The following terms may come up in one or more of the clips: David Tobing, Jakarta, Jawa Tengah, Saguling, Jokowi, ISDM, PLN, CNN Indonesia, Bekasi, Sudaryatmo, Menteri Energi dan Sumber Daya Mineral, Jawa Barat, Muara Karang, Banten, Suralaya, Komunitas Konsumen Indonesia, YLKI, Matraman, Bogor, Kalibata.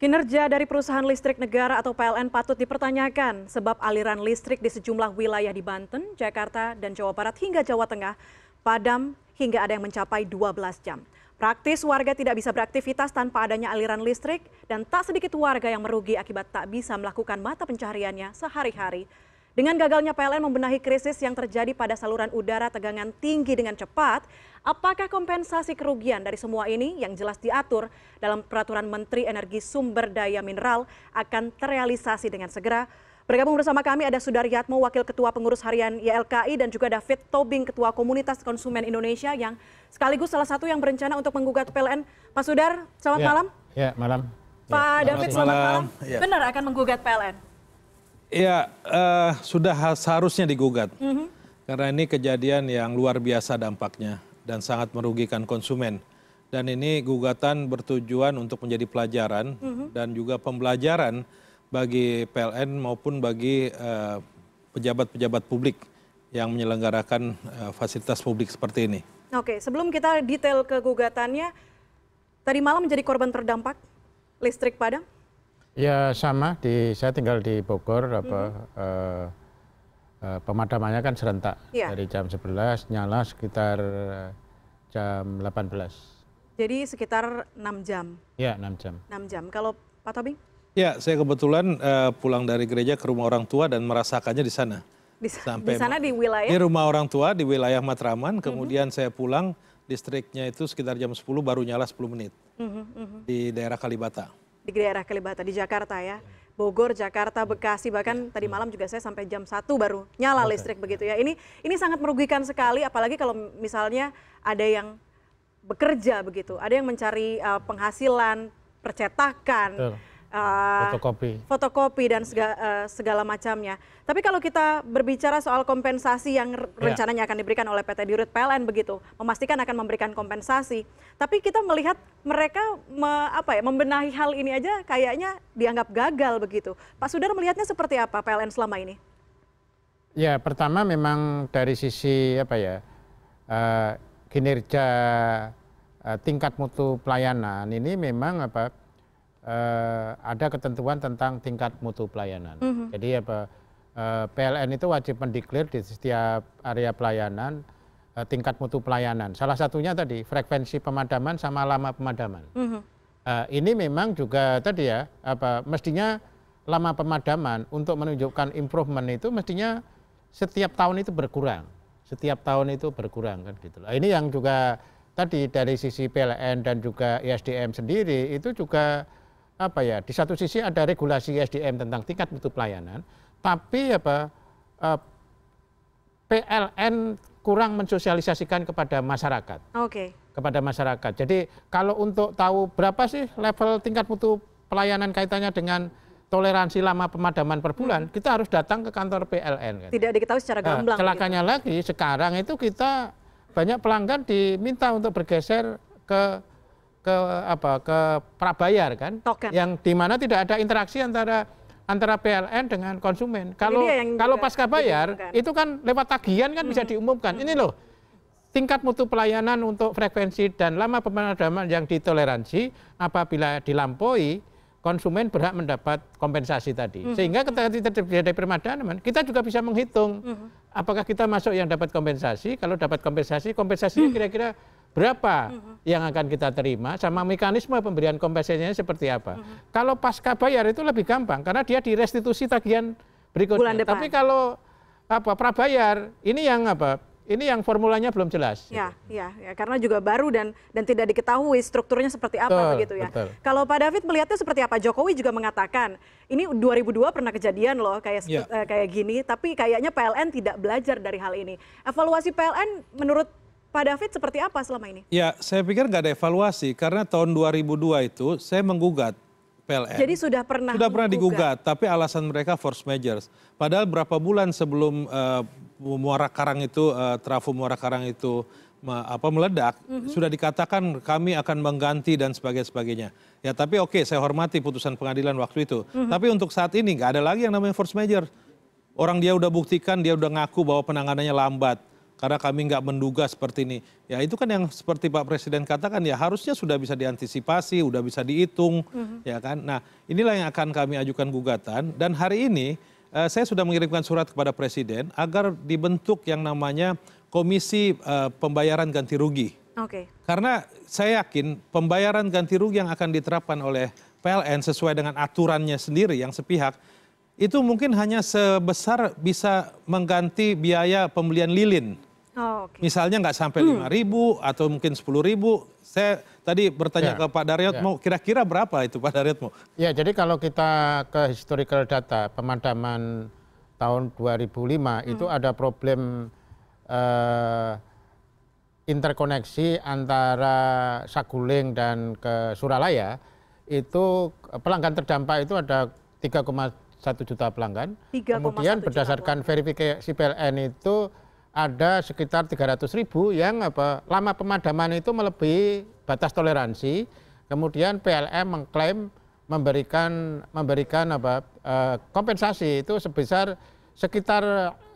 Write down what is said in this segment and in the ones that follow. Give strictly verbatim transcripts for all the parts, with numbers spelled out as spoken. Kinerja dari perusahaan listrik negara atau P L N patut dipertanyakan sebab aliran listrik di sejumlah wilayah di Banten, Jakarta, dan Jawa Barat hingga Jawa Tengah padam hingga ada yang mencapai dua belas jam. Praktis warga tidak bisa beraktivitas tanpa adanya aliran listrik dan tak sedikit warga yang merugi akibat tak bisa melakukan mata pencahariannya sehari-hari. Dengan gagalnya P L N membenahi krisis yang terjadi pada saluran udara tegangan tinggi dengan cepat, apakah kompensasi kerugian dari semua ini yang jelas diatur dalam Peraturan Menteri Energi Sumber Daya Mineral akan terrealisasi dengan segera? Bergabung bersama kami ada Sudaryatmo, Wakil Ketua Pengurus Harian Y L K I, dan juga David Tobing, Ketua Komunitas Konsumen Indonesia yang sekaligus salah satu yang berencana untuk menggugat P L N. Pak Sudar, selamat ya, malam. Ya, malam. Pak ya, David, malam. selamat malam. Ya. Benar akan menggugat P L N? Ya, uh, sudah seharusnya digugat, mm-hmm. karena ini kejadian yang luar biasa dampaknya dan sangat merugikan konsumen. Dan ini gugatan bertujuan untuk menjadi pelajaran mm-hmm. dan juga pembelajaran bagi P L N maupun bagi uh, pejabat-pejabat publik yang menyelenggarakan uh, fasilitas publik seperti ini. Oke, sebelum kita detail ke gugatannya, tadi malam menjadi korban terdampak listrik padam? Ya sama, di, saya tinggal di Bogor, apa, mm-hmm. eh, eh, pemadamannya kan serentak, yeah. dari jam sebelas nyala sekitar jam delapan belas. Jadi sekitar enam jam? Ya, enam jam. enam jam, kalau Pak Tobing? Ya, saya kebetulan eh, pulang dari gereja ke rumah orang tua dan merasakannya di sana. Di, Sampai di sana di wilayah? Di rumah orang tua, di wilayah Matraman, kemudian mm-hmm. saya pulang, listriknya itu sekitar jam sepuluh baru nyala sepuluh menit mm-hmm. di daerah Kalibata. Di daerah Kalibata, di Jakarta ya, Bogor, Jakarta, Bekasi, bahkan tadi malam juga saya sampai jam satu baru nyala listrik begitu ya. Ini ini sangat merugikan sekali, apalagi kalau misalnya ada yang bekerja begitu, ada yang mencari uh, penghasilan, percetakan, uh, fotokopi. fotokopi dan segala, uh, segala macamnya. Tapi kalau kita berbicara soal kompensasi yang rencananya akan diberikan oleh P T Dirut P L N begitu, memastikan akan memberikan kompensasi. Tapi kita melihat mereka me, apa ya, membenahi hal ini aja kayaknya dianggap gagal begitu. Pak Sudar melihatnya seperti apa P L N selama ini? Ya, pertama memang dari sisi apa ya uh, kinerja uh, tingkat mutu pelayanan ini memang apa uh, ada ketentuan tentang tingkat mutu pelayanan. Mm-hmm. Jadi apa uh, P L N itu wajib mendeklar di setiap area pelayanan tingkat mutu pelayanan. Salah satunya tadi frekuensi pemadaman sama lama pemadaman. Mm-hmm. Uh, ini memang juga tadi ya, apa mestinya lama pemadaman untuk menunjukkan improvement itu mestinya setiap tahun itu berkurang, setiap tahun itu berkurang kan gitu. Nah, ini yang juga tadi dari sisi P L N dan juga I S D M sendiri itu juga apa ya, di satu sisi ada regulasi I S D M tentang tingkat mutu pelayanan, tapi apa uh, P L N kurang mensosialisasikan kepada masyarakat. Oke. Okay. Kepada masyarakat. Jadi kalau untuk tahu berapa sih level tingkat mutu pelayanan kaitannya dengan toleransi lama pemadaman per bulan, hmm. kita harus datang ke kantor P L N. Kan? Tidak diketahui secara gamblang. Nah, celakanya gitu. lagi sekarang itu kita banyak pelanggan diminta untuk bergeser ke ke apa ke prabayar kan, Token. yang di mana tidak ada interaksi antara antara P L N dengan konsumen. Kalau kalau pasca bayar diumumkan. itu kan lewat tagihan kan hmm. bisa diumumkan. Hmm. Ini loh tingkat mutu pelayanan untuk frekuensi dan lama pemadaman yang ditoleransi, apabila dilampaui konsumen berhak mendapat kompensasi tadi. Hmm. Sehingga ketika kita terjadi pemadaman, kita juga bisa menghitung hmm. apakah kita masuk yang dapat kompensasi, kalau dapat kompensasi, kompensasinya kira-kira hmm. berapa uh-huh. yang akan kita terima, sama mekanisme pemberian kompensasinya seperti apa. Uh-huh. Kalau pasca bayar itu lebih gampang karena dia direstitusi tagihan berikutnya. Tapi kalau apa prabayar ini yang apa? Ini yang formulanya belum jelas. Ya, ya, ya, karena juga baru dan dan tidak diketahui strukturnya seperti apa, betul, begitu ya. Betul. Kalau Pak David melihatnya seperti apa? Jokowi juga mengatakan, ini dua ribu dua pernah kejadian loh kayak ya. eh, kayak gini, tapi kayaknya P L N tidak belajar dari hal ini. Evaluasi P L N menurut Pak David seperti apa selama ini? Ya, saya pikir nggak ada evaluasi karena tahun dua ribu dua itu saya menggugat P L N. Jadi sudah pernah sudah pernah digugat, tapi alasan mereka force majors. Padahal berapa bulan sebelum uh, Muara Karang itu uh, trafo Muara Karang itu me, apa meledak, mm-hmm. sudah dikatakan kami akan mengganti dan sebagainya. Ya, tapi oke, okay, saya hormati putusan pengadilan waktu itu. Mm-hmm. Tapi untuk saat ini nggak ada lagi yang namanya force major. Orang dia udah buktikan, dia udah ngaku bahwa penanganannya lambat. karena kami nggak menduga seperti ini. Ya itu kan yang seperti Pak Presiden katakan, ya harusnya sudah bisa diantisipasi, sudah bisa dihitung, mm-hmm. ya kan. Nah inilah yang akan kami ajukan gugatan, dan hari ini eh, saya sudah mengirimkan surat kepada Presiden agar dibentuk yang namanya Komisi eh, Pembayaran Ganti Rugi. Okay. Karena saya yakin pembayaran ganti rugi yang akan diterapkan oleh P L N sesuai dengan aturannya sendiri yang sepihak, itu mungkin hanya sebesar bisa mengganti biaya pembelian lilin. Oh, okay. Misalnya nggak sampai hmm. lima ribu atau mungkin sepuluh ribu. Saya tadi bertanya yeah. ke Pak Daryatmo, yeah. kira-kira berapa itu Pak Daryatmo? Ya, yeah, jadi kalau kita ke historical data pemadaman tahun dua ribu lima hmm. itu ada problem eh, interkoneksi antara Saguling dan ke Suralaya. Itu pelanggan terdampak itu ada tiga koma satu juta pelanggan. Kemudian berdasarkan verifikasi P L N itu ada sekitar tiga ratus ribu yang apa, lama pemadaman itu melebihi batas toleransi. Kemudian P L N mengklaim memberikan memberikan apa eh, kompensasi itu sebesar sekitar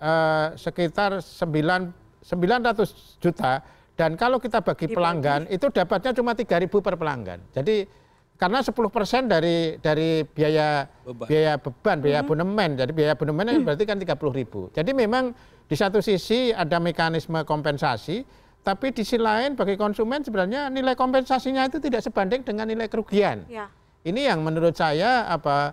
eh, sekitar sembilan ratus juta, dan kalau kita bagi pelanggan itu dapatnya cuma tiga ribu per pelanggan. Jadi karena sepuluh persen dari dari biaya beban. biaya beban biaya hmm. abonemen, jadi biaya abonemen hmm. berarti kan tiga puluh ribu. Jadi memang di satu sisi ada mekanisme kompensasi, tapi di sisi lain bagi konsumen sebenarnya nilai kompensasinya itu tidak sebanding dengan nilai kerugian. Ya. Ini yang menurut saya apa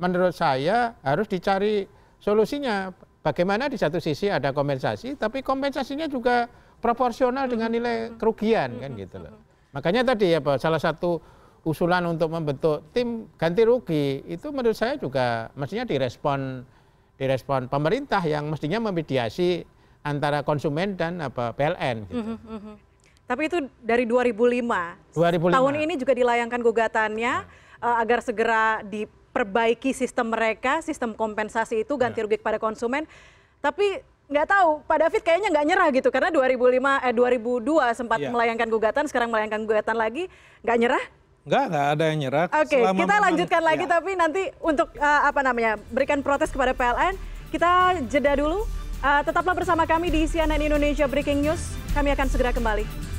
menurut saya harus dicari solusinya. Bagaimana di satu sisi ada kompensasi, tapi kompensasinya juga proporsional dengan nilai kerugian, kan gitu loh. Makanya tadi ya Pak, salah satu usulan untuk membentuk tim ganti rugi itu menurut saya juga mestinya direspon direspon pemerintah yang mestinya memediasi antara konsumen dan apa P L N gitu. Mm -hmm. Tapi itu dari dua ribu lima. dua ribu lima. Tahun ini juga dilayangkan gugatannya nah. agar segera di perbaiki sistem mereka, sistem kompensasi itu ganti rugi kepada konsumen. Tapi nggak tahu, Pak David kayaknya nggak nyerah gitu, karena dua ribu lima eh dua ribu dua sempat yeah. melayangkan gugatan, sekarang melayangkan gugatan lagi, nggak nyerah? Nggak, nggak ada yang nyerah. Oke, okay, kita lanjutkan memang, lagi ya. Tapi nanti untuk uh, apa namanya berikan protes kepada P L N, kita jeda dulu. Uh, tetaplah bersama kami di C N N Indonesia Breaking News. Kami akan segera kembali.